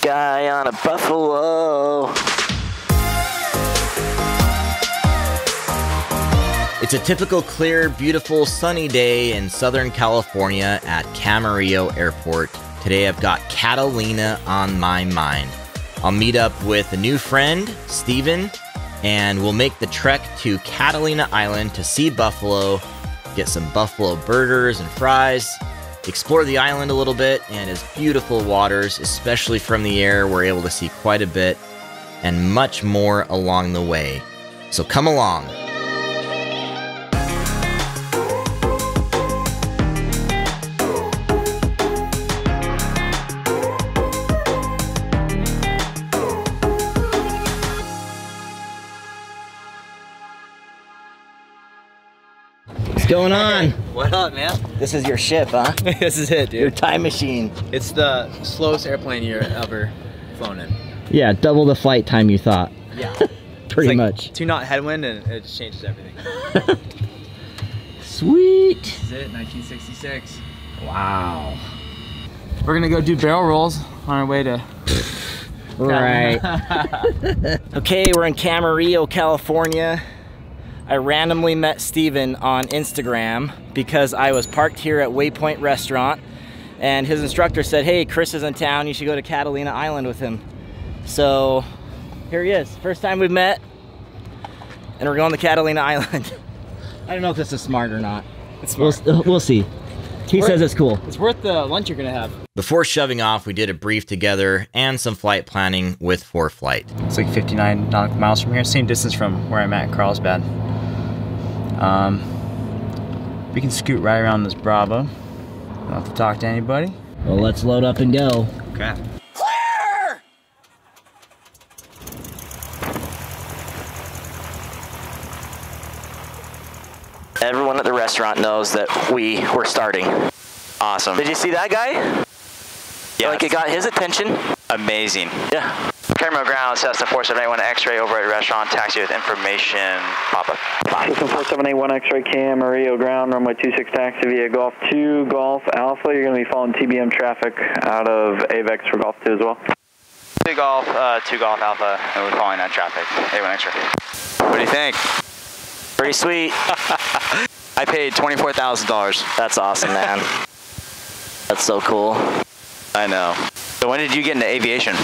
guy on a buffalo. It's a typical clear, beautiful, sunny day in Southern California at Camarillo Airport. Today I've got Catalina on my mind. I'll meet up with a new friend, Steven, and we'll make the trek to Catalina Island to see buffalo, get some buffalo burgers and fries, explore the island a little bit and its beautiful waters, especially from the air. We're able to see quite a bit and much more along the way. So come along. Going on? What up, man? This is your ship, huh? This is it, dude. Your time machine. It's the slowest airplane you're ever flown in. Yeah, double the flight time you thought. Yeah. Pretty much. 2-knot headwind and it just changes everything. Sweet. This is it, 1966. Wow. We're gonna go do barrel rolls on our way to... Right. Okay, we're in Camarillo, California. I randomly met Steven on Instagram because I was parked here at Waypoint Restaurant and his instructor said, hey, Chris is in town, you should go to Catalina Island with him. So here he is, first time we've met and we're going to Catalina Island. I don't know if this is smart or not. It's smart. We'll see. He says it's cool. It's worth the lunch you're gonna have. Before shoving off, we did a brief together and some flight planning with ForeFlight. It's like 59 nautical miles from here, same distance from where I'm at in Carlsbad. We can scoot right around this Bravo. Don't have to talk to anybody. Well, let's load up and go. Okay. Clear! Everyone at the restaurant knows that we were starting. Awesome. Did you see that guy? Yeah. Like it got his attention. Amazing. Yeah. Camarillo ground, Cessna 4781 X-ray over at restaurant, taxi with information, pop up. Bye. Cessna 4781 X-ray, Camarillo ground, runway 26 taxi via Golf 2, Golf Alpha. You're going to be following TBM traffic out of Avex for Golf 2 as well. 2 Golf Alpha, and we're following that traffic, A1 X-ray. What do you think? Pretty sweet. I paid $24,000. That's awesome, man. That's so cool. I know. So when did you get into aviation?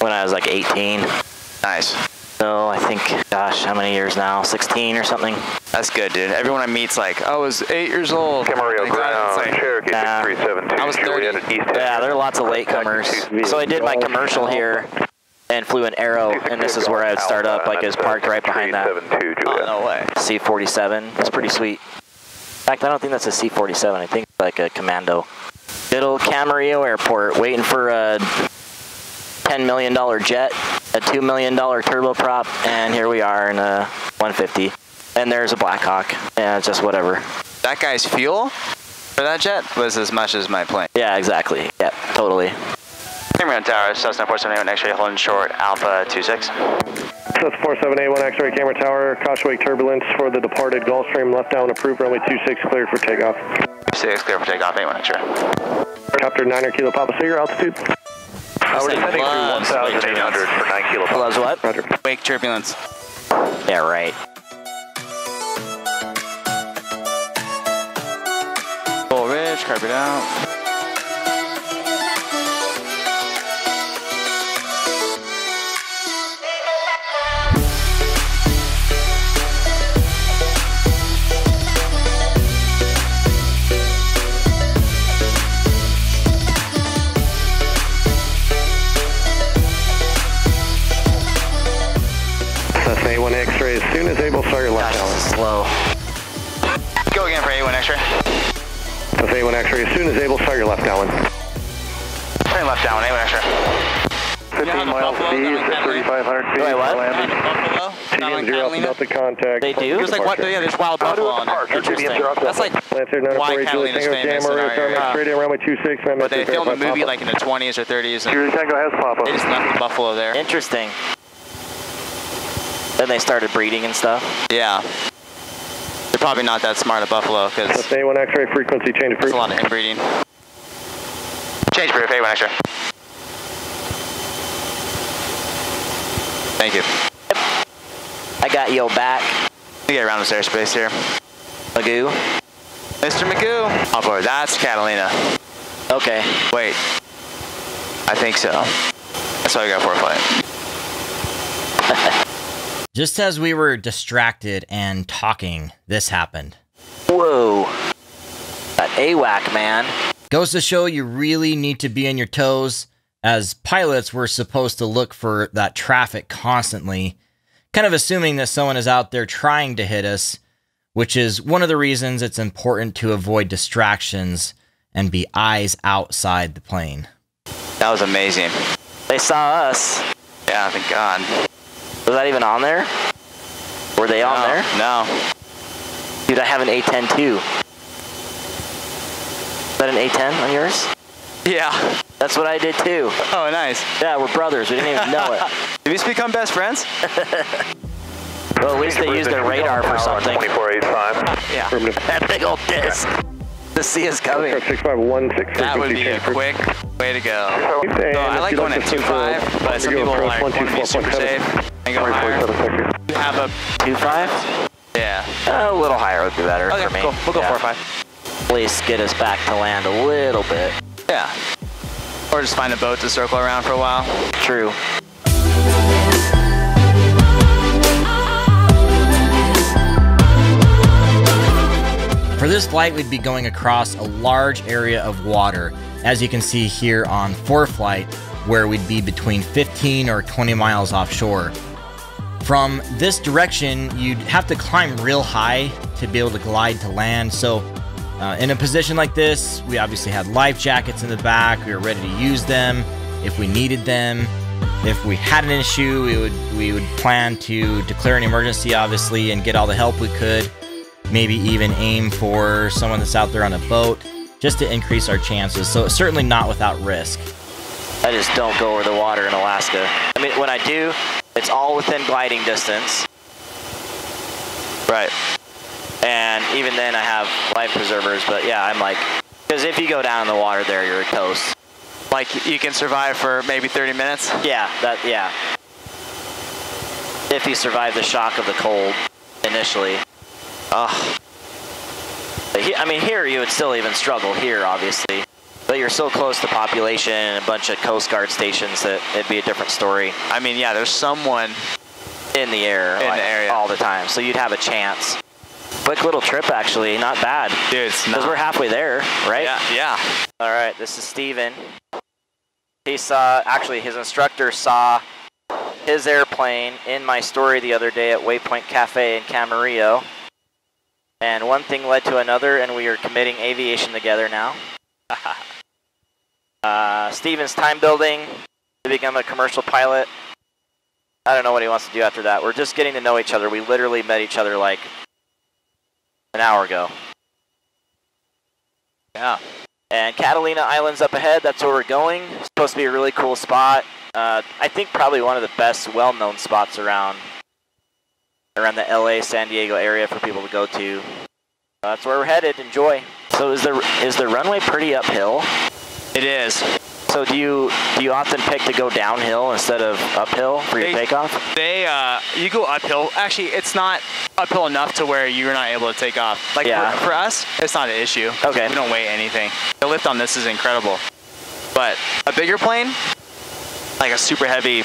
When I was like 18. Nice. So I think, gosh, how many years now? 16 or something. That's good, dude. Everyone I meet's like, I was 8 years old. Camarillo ground, like, Cherokee 6372. I was 30. Yeah, there are lots of latecomers. So I did my commercial here and flew an Arrow, and this is where I would start up. Like it was parked right behind that. Oh, no way. C-47. It's pretty sweet. In fact, I don't think that's a C-47. I think it's like a Commando. Good old Camarillo Airport, waiting for a $10 million jet, a $2 million turboprop, and here we are in a 150. And there's a Blackhawk, and just whatever. That guy's fuel for that jet was as much as my plane. Yeah, exactly. Yeah, totally. Camarillo Tower, Cessna 4781 X-ray, holding short, Alpha 26. Cessna 4781 X-ray, Camarillo Tower, causeway turbulence for the departed Gulfstream, left down approved, runway 26 cleared for takeoff. 26 cleared for takeoff, 81 X-ray. Helicopter 9 kilo Papa Seeger, altitude. We're descending through 1,800 for 9 kilo. Loves what? Roger. Wake turbulence. Yeah, right. Full ridge, carb it out. A1 X-ray, as soon as able, start your left down. Slow. Go again for A1 X-ray. That's A1 X-ray, as soon as able, start your left down. Turn left down, A1 X-ray. 15 miles east at 3,500 feet. Wait, what? TBM 0 Delta contact. They do? There's like what? Yeah, there's wild buffalo on there. Interesting. That's like why Catalina's famous. But they filmed a movie like in the 20s or 30s. They just left the buffalo there. Interesting. Then they started breeding and stuff. Yeah. They're probably not that smart at buffalo because... That's A1 X-ray frequency change proof. There's a lot of inbreeding. Change proof, A1 X-ray. Thank you. I got your back. We get around this airspace here. Magoo. Mr. Magoo. On board. That's Catalina. Okay. Wait. I think so. That's all I got for a flight. Just as we were distracted and talking, this happened. Whoa. That AWAC, man. Goes to show you really need to be on your toes. As pilots, we're supposed to look for that traffic constantly, kind of assuming that someone is out there trying to hit us, which is one of the reasons it's important to avoid distractions and be eyes outside the plane. That was amazing. They saw us. Yeah, thank God. Was that even on there? Were they on there? No. Dude, I have an A10 too. Is that an A10 on yours? Yeah. That's what I did too. Oh, nice. Yeah, we're brothers. We didn't even know it. Did we become best friends? Well, at least they used their radar for something. 2485. Yeah. That big old disc. The sea is coming. That would be a quick way to go. So I like going at 2.5, but some people like want to be super safe and go higher. You have a 2.5? Yeah. A little higher would be better for me. Okay, cool. We'll go 4.5. At least get us back to land a little bit. Yeah. Or just find a boat to circle around for a while. True. For this flight, we'd be going across a large area of water, as you can see here on ForeFlight, where we'd be between 15 or 20 miles offshore. From this direction, you'd have to climb real high to be able to glide to land. So in a position like this, we obviously had life jackets in the back. We were ready to use them if we needed them. If we had an issue, we would plan to declare an emergency, obviously, and get all the help we could. Maybe even aim for someone that's out there on a boat, just to increase our chances. So it's certainly not without risk. I just don't go over the water in Alaska. I mean, when I do, it's all within gliding distance. Right. And even then I have life preservers, but yeah, I'm like, because if you go down in the water there, you're a coast. Like you can survive for maybe 30 minutes? Yeah, yeah. If you survive the shock of the cold initially. Ugh. I mean, here you would still even struggle here, obviously. But you're so close to population and a bunch of Coast Guard stations that it'd be a different story. I mean, yeah, there's someone in the air all the time, so you'd have a chance. Quick little trip, actually. Not bad. Dude, it's not. Because we're halfway there, right? Yeah. All right, this is Steven. He saw, actually, his instructor saw his airplane in my story the other day at Waypoint Cafe in Camarillo. And one thing led to another, and we are committing aviation together now. Steven's time building to become a commercial pilot. I don't know what he wants to do after that. We're just getting to know each other. We literally met each other like an hour ago. Yeah. And Catalina Island's up ahead. That's where we're going. It's supposed to be a really cool spot. I think probably one of the best well-known spots around the LA, San Diego area for people to go to. That's where we're headed, enjoy. So is the runway pretty uphill? It is. So do you often pick to go downhill instead of uphill for your takeoff? You go uphill. Actually, it's not uphill enough to where you're not able to take off. Like for us, it's not an issue. Okay. We don't weigh anything. The lift on this is incredible. But a bigger plane, like a super heavy,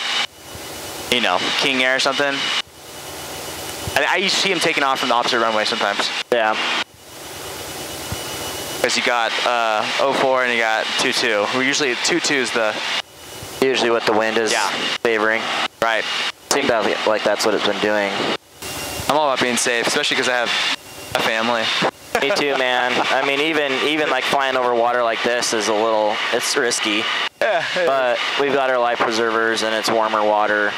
you know, King Air or something, I used to see him taking off from the opposite runway sometimes. Yeah. Because you got 04 and you got 22. Well, usually 22 is the... Usually what the wind is favoring. Right. Seems like that's what it's been doing. I'm all about being safe, especially because I have a family. Me too, man. I mean, even like flying over water like this is a little... It's risky. Yeah. But we've got our life preservers and it's warmer water.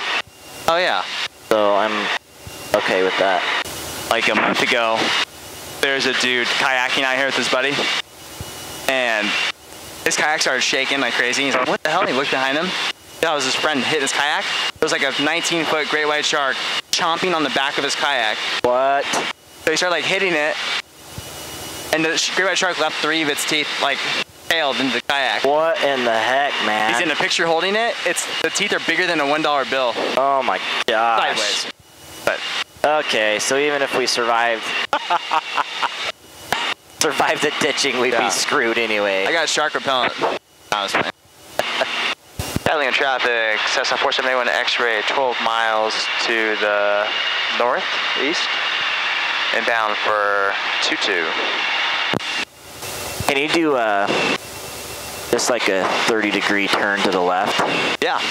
Oh, yeah. So I'm... okay with that. Like a month ago, there's a dude kayaking out here with his buddy, and his kayak started shaking like crazy. He's like, what the hell? And he looked behind him. That was his friend hitting his kayak. There was like a 19-foot great white shark chomping on the back of his kayak. What? So he started like hitting it, and the great white shark left 3 of its teeth like impaled into the kayak. What in the heck, man? He's in the picture holding it. It's the teeth are bigger than a $1 bill. Oh my gosh. Sideways. But okay, so even if we survived the ditching, we'd be screwed anyway. I got shark repellent. Honestly. Battling in traffic, Cessna 471 X-ray, 12 miles to the north, east, inbound for 22. Can you do just like a 30-degree turn to the left? Yeah.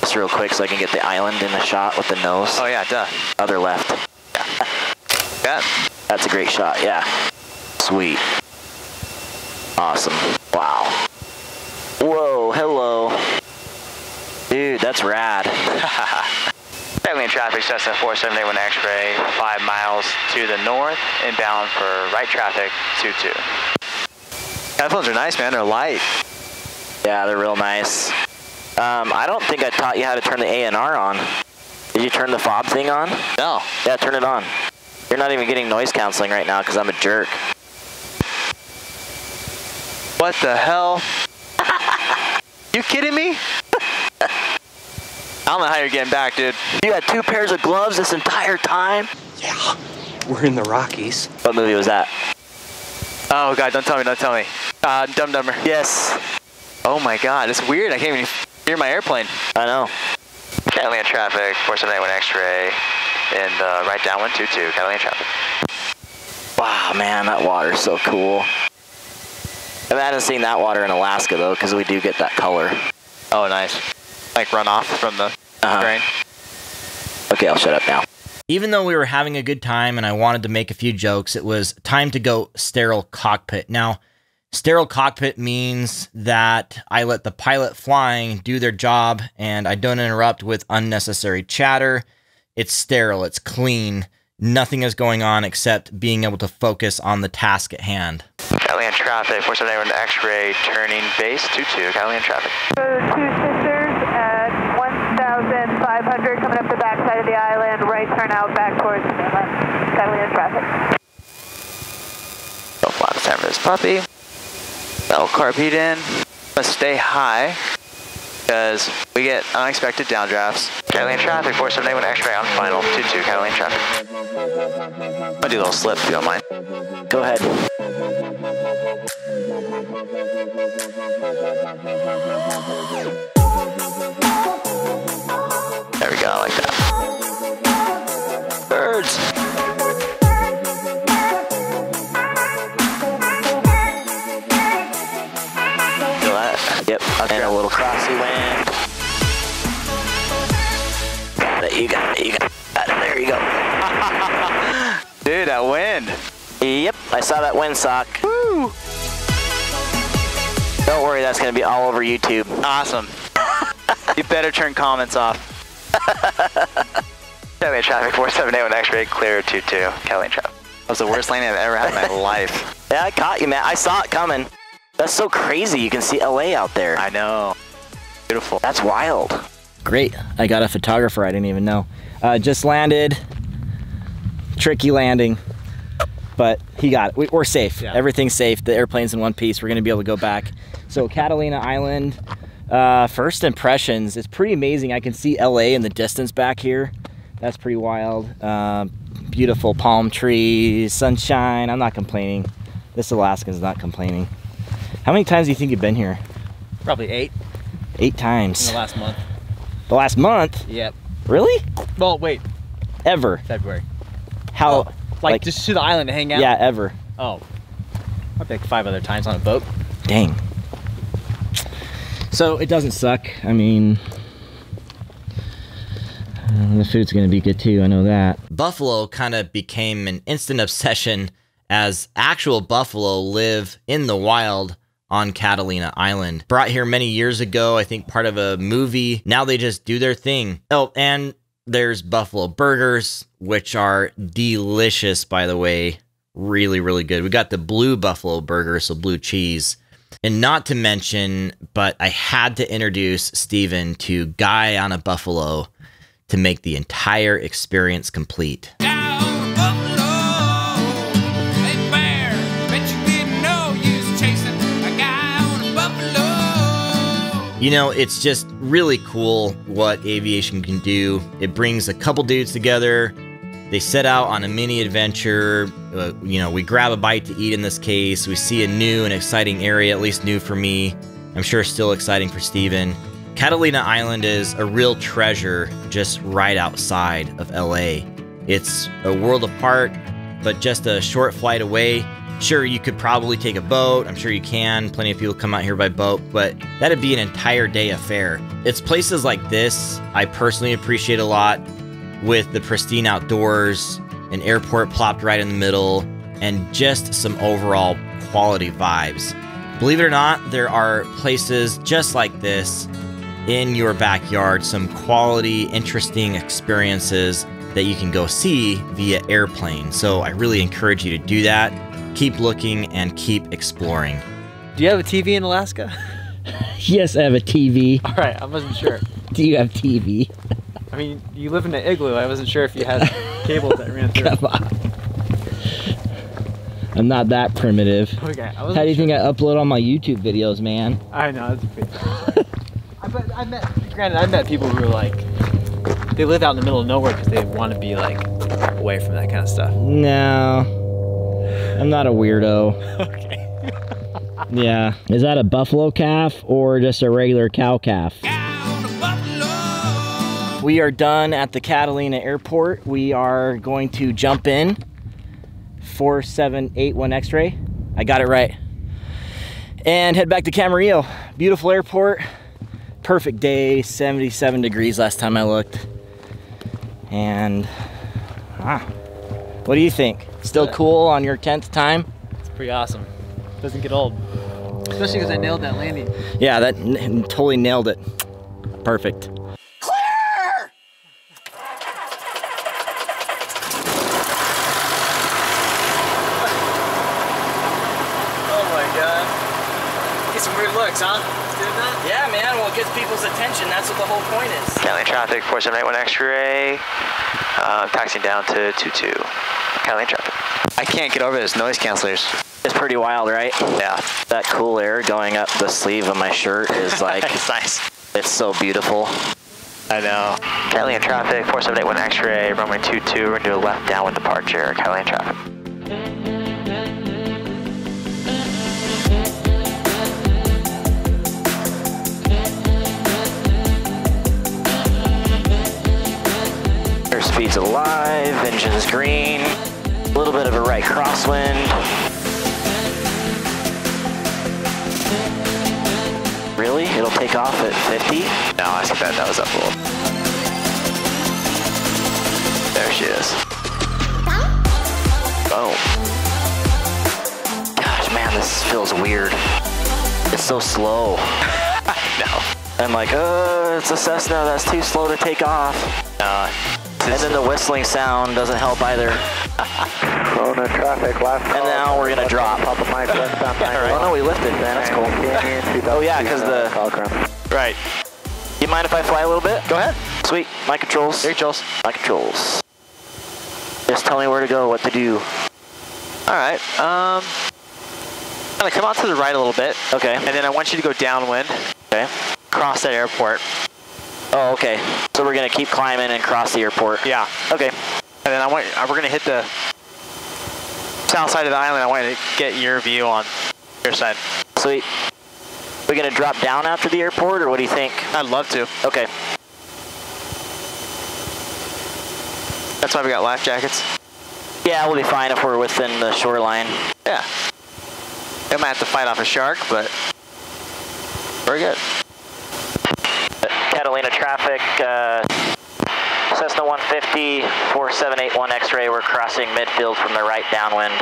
Just real quick so I can get the island in the shot with the nose. Oh yeah, duh. Other left. Yeah. Yeah. That's a great shot, yeah. Sweet. Awesome. Wow. Whoa, hello. Dude, that's rad. Battling in traffic, Cessna 4781 X-ray, 5 miles to the north, inbound for right traffic, 22. Headphones are nice, man. They're light. Yeah, they're real nice. I don't think I taught you how to turn the ANR on. Did you turn the fob thing on? No. Yeah, turn it on. You're not even getting noise canceling right now because I'm a jerk. What the hell? You kidding me? I don't know how you're getting back, dude. You had 2 pairs of gloves this entire time? Yeah. We're in the Rockies. What movie was that? Oh God, don't tell me, don't tell me. Dumb Dumber. Yes. Oh my God, it's weird. I can't even hear my airplane. I know. Catalina traffic, 4781 X-ray, and right downwind 22, Catalina traffic. Wow, man, that water's so cool. I haven't seen that water in Alaska though, because we do get that color. Oh, nice. Like runoff from the drain. Okay, I'll shut up now. Even though we were having a good time and I wanted to make a few jokes, it was time to go sterile cockpit. Now, sterile cockpit means that I let the pilot flying do their job and I don't interrupt with unnecessary chatter. It's sterile, it's clean. Nothing is going on except being able to focus on the task at hand. Catalina traffic, 471 X-ray, turning base 22, Catalina traffic. Coming up the back side of the island, right turn out back towards the mainland. Catalina traffic. Don't block time for this puppy. That'll carp heat in. Let's stay high because we get unexpected downdrafts. Catalina traffic, 4781 X-ray on final, 22, Catalina traffic. I'll do a little slip if you don't mind. Go ahead. There we go, I like that. Birds! Feel that? Yep, and a little crossy wind. Got it, you got it, you got it. There you go. Dude, that wind. Yep, I saw that windsock. Woo! Don't worry, that's gonna be all over YouTube. Awesome. You better turn comments off. Catalina traffic, 4781 X-ray, clear 22, Catalina traffic. That was the worst landing I've ever had in my life. Yeah, I caught you, man. I saw it coming. That's so crazy. You can see LA out there. I know. Beautiful. That's wild. Great. I got a photographer I didn't even know. Just landed. Tricky landing. But he got it. We're safe. Yeah. Everything's safe. The airplane's in one piece. We're going to be able to go back. So Catalina Island. First impressions, it's pretty amazing. I can see LA in the distance back here. That's pretty wild. Beautiful palm trees, sunshine. I'm not complaining. This Alaskan's not complaining. How many times do you think you've been here? Probably 8. 8 times. In the last month. The last month? Yep. Really? Well, wait. Ever? February. How? Oh, like just to the island to hang out? Yeah, ever. Oh. I think 5 other times on a boat. Dang. So it doesn't suck. I mean, the food's gonna be good too, I know that. Buffalo kind of became an instant obsession as actual buffalo live in the wild on Catalina Island. Brought here many years ago, I think part of a movie. Now they just do their thing. Oh, and there's buffalo burgers, which are delicious, by the way. Really, really good. We got the blue buffalo burger, so blue cheese. And not to mention, but I had to introduce Steven to Guy on a Buffalo to make the entire experience complete. Guy on a Buffalo, hey bear, bet you didn't know you was chasing a guy on You know, it's just really cool what aviation can do. It brings a couple dudes together. They set out on a mini adventure. You know, we grab a bite to eat in this case. We see a new and exciting area, at least new for me. I'm sure still exciting for Steven. Catalina Island is a real treasure just right outside of LA. It's a world apart, but just a short flight away. Sure, you could probably take a boat. I'm sure you can. Plenty of people come out here by boat, but that'd be an entire day affair. It's places like this I personally appreciate a lot, with the pristine outdoors, an airport plopped right in the middle, and just some overall quality vibes. Believe it or not, there are places just like this in your backyard, some quality, interesting experiences that you can go see via airplane. So I really encourage you to do that. Keep looking and keep exploring. Do you have a TV in Alaska? Yes, I have a TV. All right, I wasn't sure. Do you have TV? I mean, you live in an igloo. I wasn't sure if you had cables that ran through. Come on. I'm not that primitive. Okay. How do you think I upload all my YouTube videos, man? I know, that's a big thing. Granted, I met people who are like, they live out in the middle of nowhere because they want to be like away from that kind of stuff. No, I'm not a weirdo. Okay. Yeah. Is that a buffalo calf or just a regular cow calf? We are done at the Catalina Airport. We are going to jump in. 4781 X-ray. I got it right. And head back to Camarillo. Beautiful airport. Perfect day. 77 degrees last time I looked. And what do you think? Still cool on your 10th time? It's pretty awesome. Doesn't get old. Especially because I nailed that landing. Yeah, that totally nailed it. Perfect. Attention, that's what the whole point is. Catalina traffic, 4781 X-ray, taxiing down to 22. Catalina traffic. I can't get over this, noise cancellers. It's pretty wild, right? Yeah. That cool air going up the sleeve of my shirt is like, it's nice. It's so beautiful. I know. Catalina traffic, 4781 X-ray, runway 22, we're gonna do a left downwind departure, Catalina traffic. Speed's alive, engine's green, a little bit of a right crosswind. Really? It'll take off at 50? No, I think that was up a little. There she is. Boom. Gosh, man, this feels weird. It's so slow. I know. I'm like, oh, it's a Cessna, that's too slow to take off. And then the whistling sound doesn't help either. Corona traffic, last call. And now we're going to drop. Top of my right. Oh no, we lifted, man. That's cool. Oh yeah, because the... Right. You mind if I fly a little bit? Go ahead. Sweet. My controls. Your controls. My controls. Just tell me where to go, what to do. All right. I'm going to come out to the right a little bit. Okay. And then I want you to go downwind. Okay. Cross that airport. Oh, okay. So we're gonna keep climbing and cross the airport. Yeah. Okay. And then we're gonna hit the south side of the island. I want to get your view on your side. Sweet. We're gonna drop down after the airport, or what do you think? I'd love to. Okay. That's why we got life jackets. Yeah, we'll be fine if we're within the shoreline. Yeah. I might have to fight off a shark, but we're good. Catalina traffic, Cessna 150, 4781 X-ray, we're crossing midfield from the right downwind,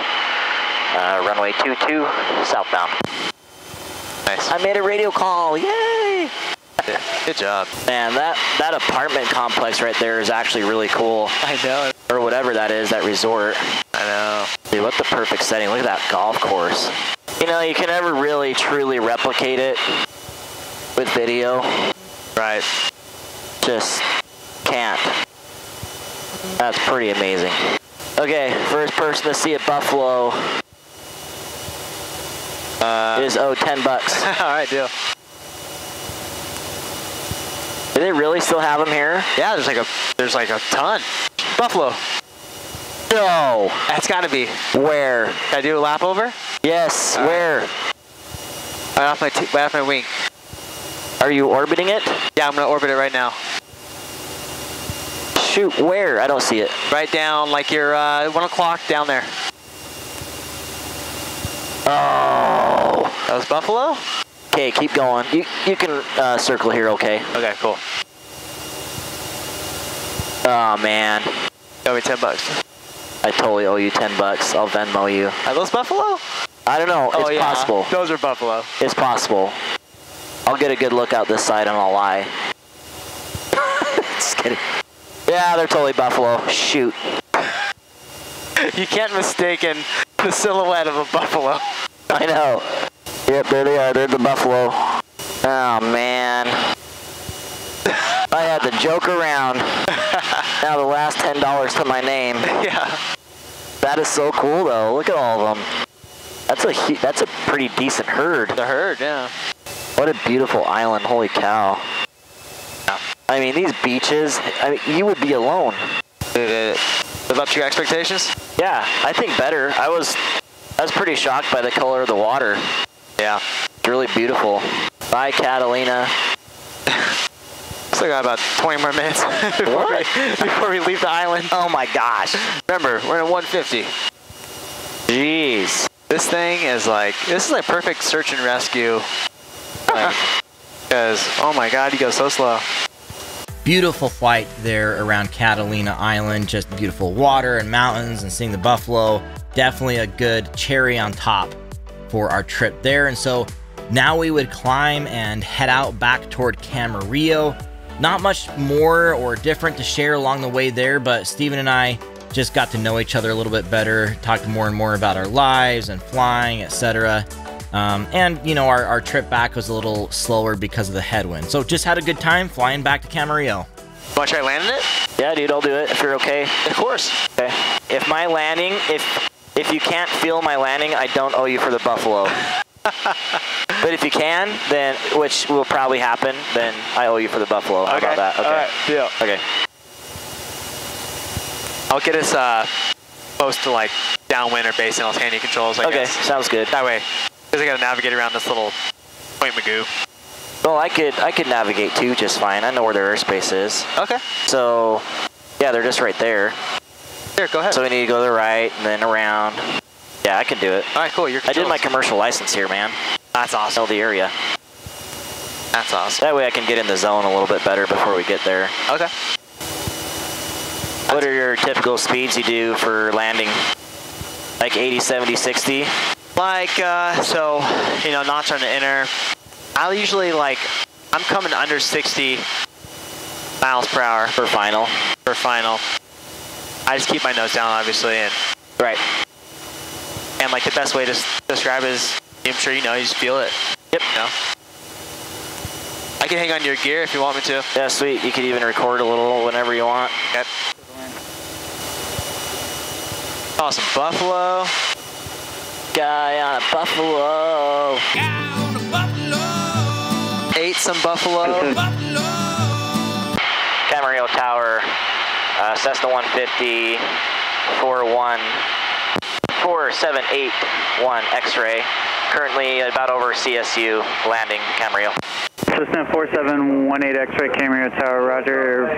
runway 22, southbound. Nice. I made a radio call, yay! Yeah, good job. Man, that apartment complex right there is actually really cool. I know. Or whatever that is, that resort. I know. Dude, what the perfect setting, look at that golf course. You know, you can never really truly replicate it with video. Right. Just can't. That's pretty amazing. Okay, first person to see a buffalo is owed $10. All right, deal. Do they really still have them here? Yeah, there's like a ton. Buffalo. No, that's gotta be. Where? Can I do a lap over? Yes, where? Right off my wing. Are you orbiting it? Yeah, I'm gonna orbit it right now. Shoot, where? I don't see it. Right down, like you're 1 o'clock down there. Oh, that was Buffalo? Okay, keep going. You can circle here, okay? Okay, cool. Oh man. Owe me $10. I totally owe you $10. I'll Venmo you. Are those Buffalo? I don't know. Oh, it's possible. Those are Buffalo. It's possible. I'll get a good look out this side. I'm gonna lie. Just kidding. Yeah, they're totally Buffalo. Shoot. You can't mistake the silhouette of a Buffalo. I know. Yep, there they are. They're the Buffalo. Oh, man. I had to joke around. Now the last $10 to my name. Yeah. That is so cool, though. Look at all of them. That's a pretty decent herd. The herd, yeah. What a beautiful island. Holy cow. Yeah. I mean, these beaches, you would be alone. Live up to your expectations? Yeah, I think better. I was pretty shocked by the color of the water. Yeah. It's really beautiful. Bye, Catalina. Still got about 20 more minutes before we leave the island. Oh my gosh. Remember, we're at 150. Jeez. This thing is like, this is like perfect search and rescue. Like, because, oh my God, you go so slow. Beautiful flight there around Catalina Island. Just beautiful water and mountains and seeing the buffalo. Definitely a good cherry on top for our trip there. And so now we would climb and head out back toward Camarillo. Not much more or different to share along the way there, but Steven and I just got to know each other a little bit better, talked more and more about our lives and flying, etc. And you know, our trip back was a little slower because of the headwind. So just had a good time flying back to Camarillo. Want to try landing it? Yeah, dude, I'll do it if you're okay. Of course. Okay. If my landing, if you can't feel my landing, I don't owe you for the buffalo. But if you can, then, which will probably happen, then I owe you for the buffalo. Okay. How about that? Okay. All right. Deal. Okay. I'll get us close to like downwind or base and I'll hand you controls. I guess. Sounds good. That way, because I got to navigate around this little Point Magu. Well, I could navigate too just fine. I know where their airspace is. Okay. So, yeah, they're just right there. There, go ahead. So we need to go to the right and then around. Yeah, I can do it. All right, cool. I did my commercial license here, man. That's awesome. I know the area. That's awesome. That way I can get in the zone a little bit better before we get there. Okay. What are your typical speeds you do for landing? Like 80, 70, 60? Like, so, you know, notch on the inner. I'll usually, like, I'm coming under 60 miles per hour. For final? For final. I just keep my nose down, obviously, and... Right. And, like, the best way to describe it is, I'm sure you know, you just feel it. Yep. You know? I can hang on to your gear if you want me to. Yeah, sweet. You can even record a little whenever you want. Yep. Awesome. Buffalo. Guy on a buffalo. Guy on a buffalo. Ate some buffalo. Buffalo. Camarillo Tower, Cessna 150, 4781 X-ray. Currently about over CSU, landing Camarillo. Cessna 4718 X-ray, Camarillo Tower, roger.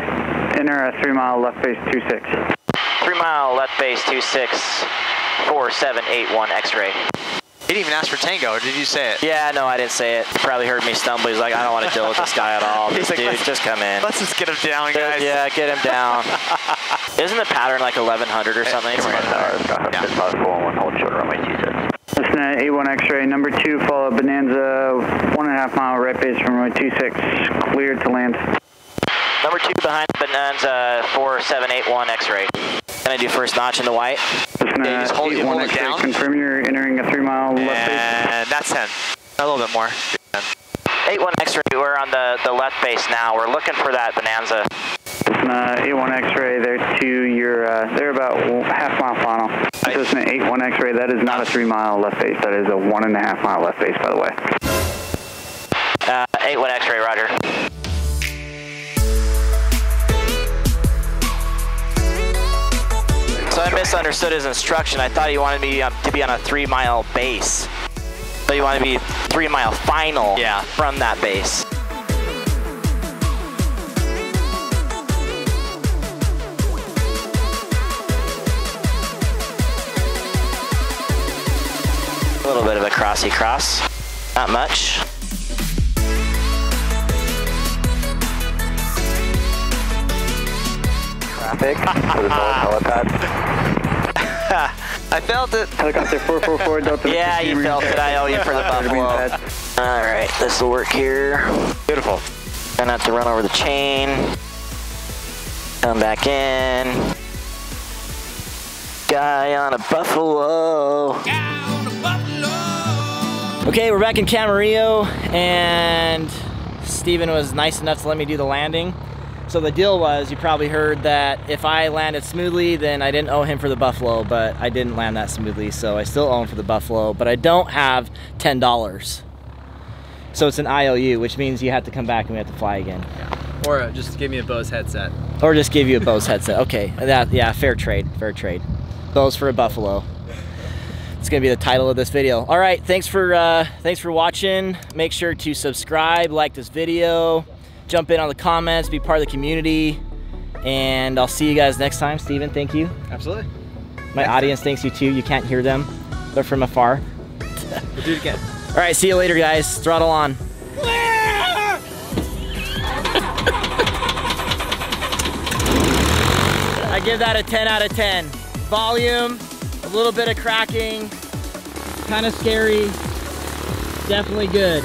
Enter a 3 mile left base 26. 3 mile left base 26, 4781 X-ray. He didn't even ask for tango, or did you say it? Yeah, no, I didn't say it. He probably heard me stumble. He's like, I don't want to deal with this guy at all. He's like, dude, just come in. Let's just get him down, guys. Yeah, get him down. Isn't the pattern like 1100 or something? Cessna 81 X-ray, number 2, follow Bonanza, 1.5 mile right base from runway 26, cleared to land. Number 2 behind Bonanza, 4781 X-ray. Can I do first notch in the white? Cessna 81 X-ray, confirm you're entering a 3 mile left base. And that's 10, a little bit more. 81 X-ray, we're on the left base now, we're looking for that Bonanza. Cessna 81 X-ray, they're 2, they're about half-mile final. Cessna 81 X-ray, that is not a 3 mile left base, that is a 1.5 mile left base, by the way. 81 X-ray, roger. So I misunderstood his instruction. I thought he wanted me to be on a 3 mile base. So you want to be 3 mile final from that base. A little bit of a crossy cross, not much. Traffic for the helipad. I felt it. Helicopter 444 Delta. Yeah, you felt it. I owe you for the buffalo. All right, this will work here. Beautiful. Try not to run over the chain. Come back in. Guy on a buffalo. Okay, we're back in Camarillo, and Steven was nice enough to let me do the landing. So the deal was, you probably heard that if I landed smoothly, then I didn't owe him for the buffalo, but I didn't land that smoothly, so I still owe him for the buffalo, but I don't have $10. So it's an IOU, which means you have to come back and we have to fly again. Yeah. Or just give me a Bose headset. Or just give you a Bose headset, okay. Yeah, fair trade, fair trade. Bose for a buffalo. It's gonna be the title of this video. All right, thanks for watching. Make sure to subscribe, like this video, jump in on the comments, be part of the community, and I'll see you guys next time. Steven, thank you. Absolutely. My audience thanks you too. You can't hear them, they're from afar. We'll do it again. All right, see you later, guys. Throttle on. I give that a 10 out of 10. Volume. A little bit of cracking, kind of scary, definitely good.